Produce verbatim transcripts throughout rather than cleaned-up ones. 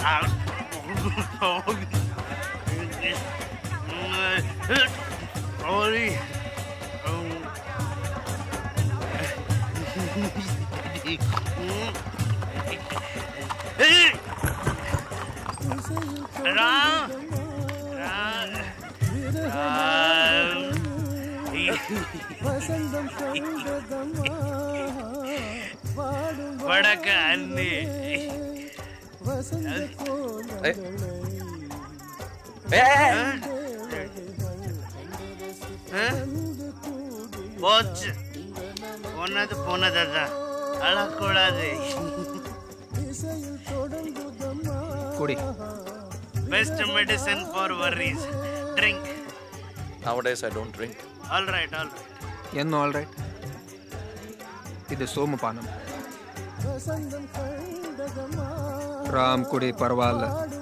राम राम बड़ा कान्ने बहुत पोना तो पोना दादा अला कोड़ा दे कुड़ी Best medicine for worries. Drink. Nowadays I don't drink. All right, all right. Yenno all right. Idu somapanam. Ram kudi parvala.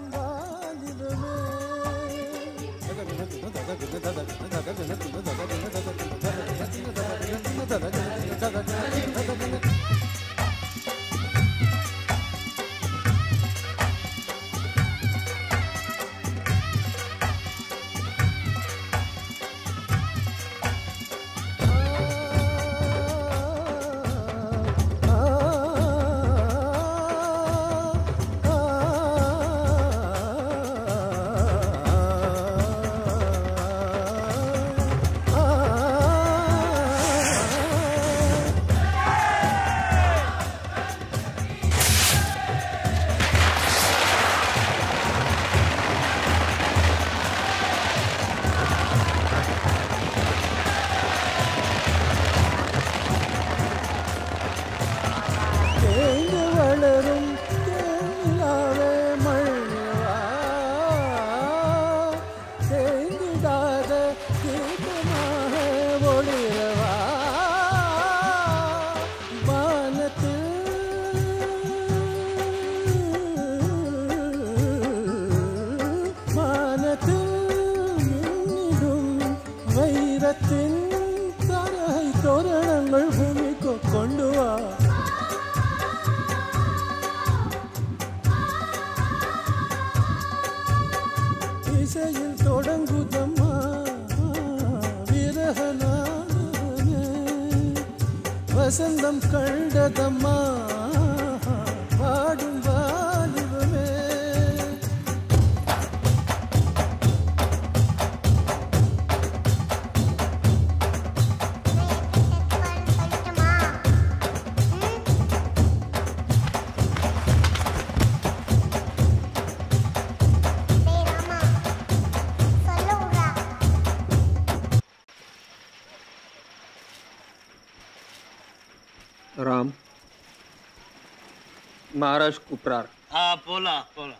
महाराज कुपरार हाँ बोला बोला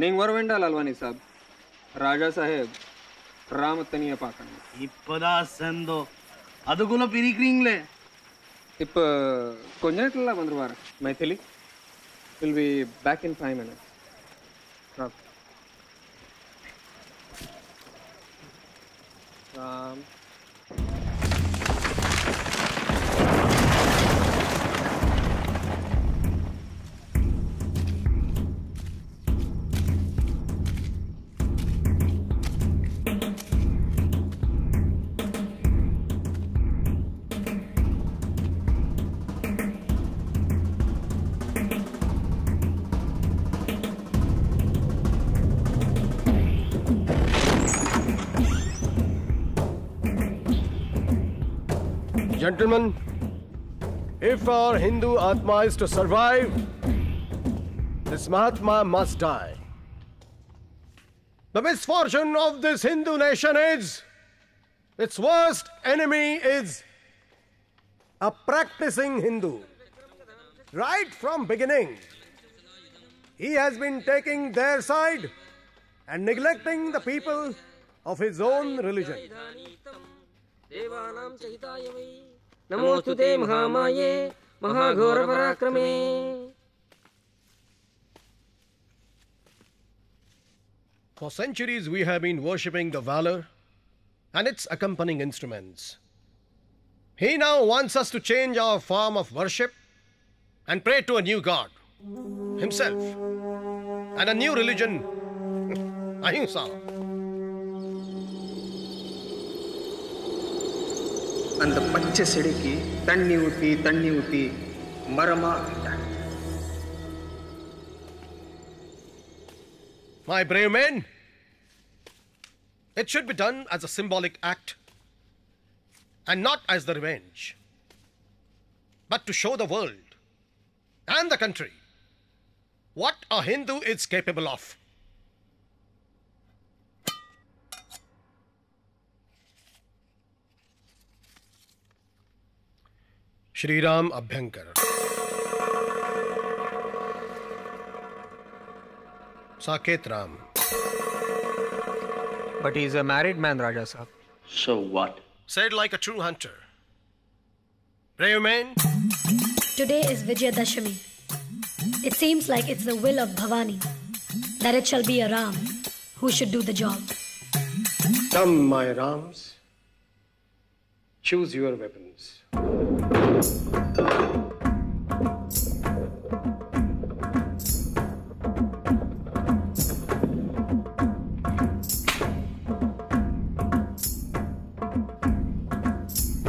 निंगवरवेंडा लालवानी साहब राजा साहेब राम तनिया पाकण इप्पदा संदो अदुगुलो पिरिक्रिंगले इप्प कोंजनेटला बंदर वार Maithili will be back in five minutes Ram Ram Gentlemen, if our Hindu Atma is to survive, this Mahatma must die. The misfortune of this Hindu nation is, its worst enemy is a practicing Hindu. Right from beginning, he has been taking their side and neglecting the people of his own religion. देवानां सहिताय वै नमोस्तुते महामाये महाघोर पराक्रमे For centuries we have been worshipping the valor and its accompanying instruments. He now wants us to change our form of worship and pray to a new god, himself. and a new religion, ahimsa. And the pacha sediki tanni uti tanni uti marama. My brave men, it should be done as a symbolic act and not as the revenge, but to show the world and the country what a Hindu is capable of. Shri Ram Abhyankar. Saket Ram. But he is a married man, Raja Sahib. So what? Said like a true hunter. Brave men. Today is Vijayadashami. It seems like it's the will of Bhavani that it shall be a Ram who should do the job. Come, my Rams. Choose your weapons.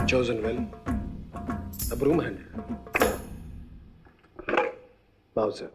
Chosen well, a broom handle, Bowser.